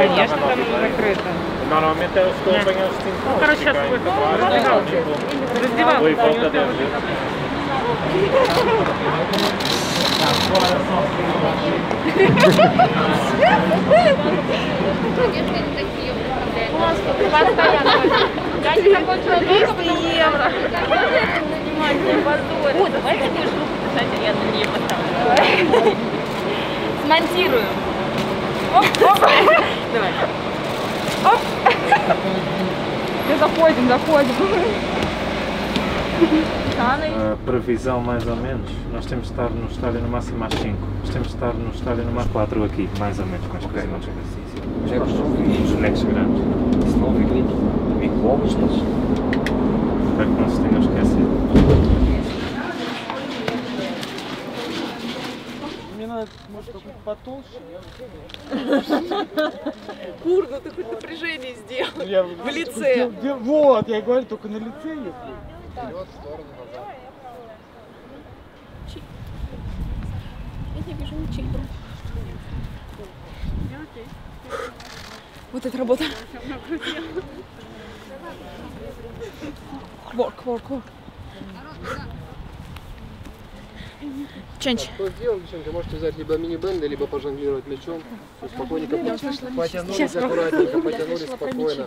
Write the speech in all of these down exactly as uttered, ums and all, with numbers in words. Конечно, там закрыто. Normalmente eu estou a apanhar os cinco. Ну, короче, сейчас будет раздевалка. У вас тут вас стоят. Смонтируем. Оп, оп. Давай. Оп. Заходим, заходим. A previsão mais ou menos, nós temos de estar no estádio no máximo às cinco, nós temos de estar no estádio no máximo às quatro aqui, mais ou menos, com as coisas mais grandes. Os bonecos grandes. Se não ouvir grito, comigo bobos, mas... Espero que não se tenham esquecido. Может, какой-то потолще? Кур, ну ты хоть напряжение сделал. Я, в лице. Где, вот, я говорю, только на лице если. Вперед, в сторону, назад. Я не вижу ничего. Вот эта работа. Work, work, work. Ченч. Что сделали, девчонки? Можете взять либо мини-бенды, либо пожонглировать мячом. Спокойненько потянулись, аккуратненько потянулись, спокойно.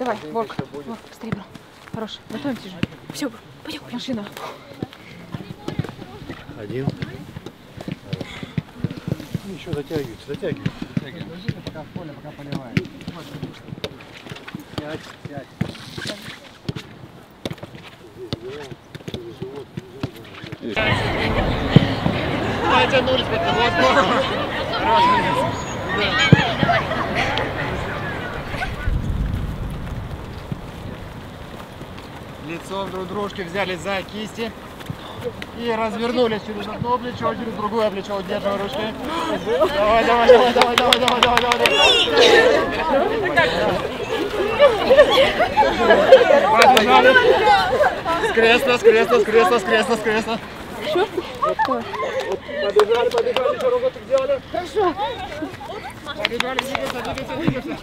Давай, ворк, ворк, быстрее, бро. Хорош, готовимся же. Все, пойдем, машина. Один. Еще затягивайте, затягивайте. Держите пока в поле, пока поливаем. Пять, пять. Потянулись, возможно. Лицом друг дружки взяли за кисти и развернулись через одно плечо, через другое плечо, удерживая ручки. Давай, давай, давай, давай, давай, давай, давай, давай. Скресло, скресло, скресло, скресло, скресло. Хорошо? Побежали, побежали, еще работу сделали. Хорошо. Побежали, двигайся, двигайся, двигайся.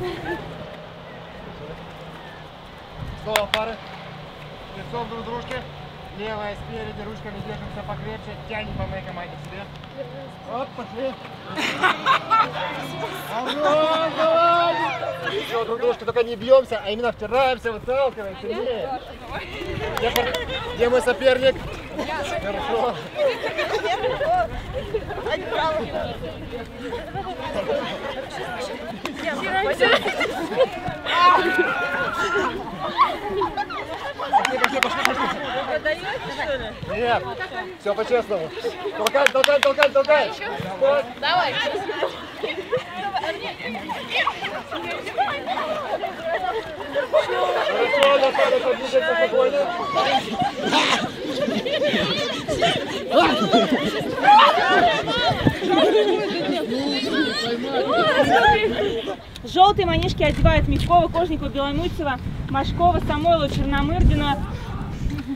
Снова пары. Лицом друг дружки. Левая спереди, ручками держимся покрепче. Тянем по моей команде к себе. Оп, пошли. Огонь, огонь. Еще друг дружки, только не бьемся, а именно втираемся, выталкиваем. Где, где мой соперник? Хорошо. Нет, все по-честному. Толкай, толкай, толкай, толкай. Давай. Хорошо, Наталья, подвижется спокойно. Желтые манишки одевают Мечкова, Кожникова, Беломутьева, Машкова, Самойлова, Черномырдина,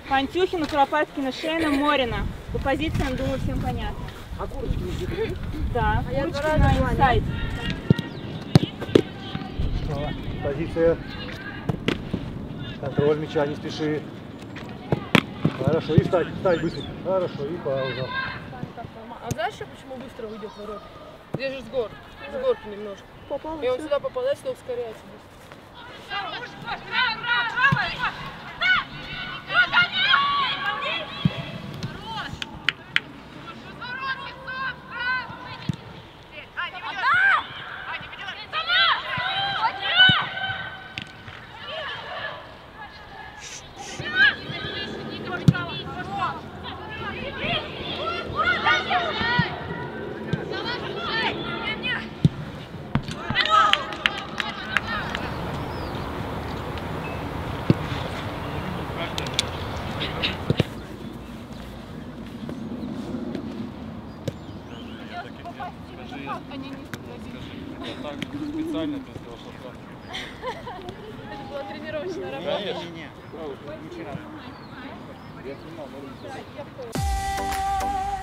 Пантюхина, Куропаткина, Шейна, Морина. По позициям, думаю, всем понятно. А курочки не закрыли? Да, а курочки на инсайд. Позиция. Контроль мяча, не спеши. Хорошо, и встать, встать быстро. Хорошо, и пауза. А знаешь, почему быстро выйдет ворот? Здесь же с гор, с горки немножко. И он сюда попадает, что ускоряется. Я снимал, но не снимал.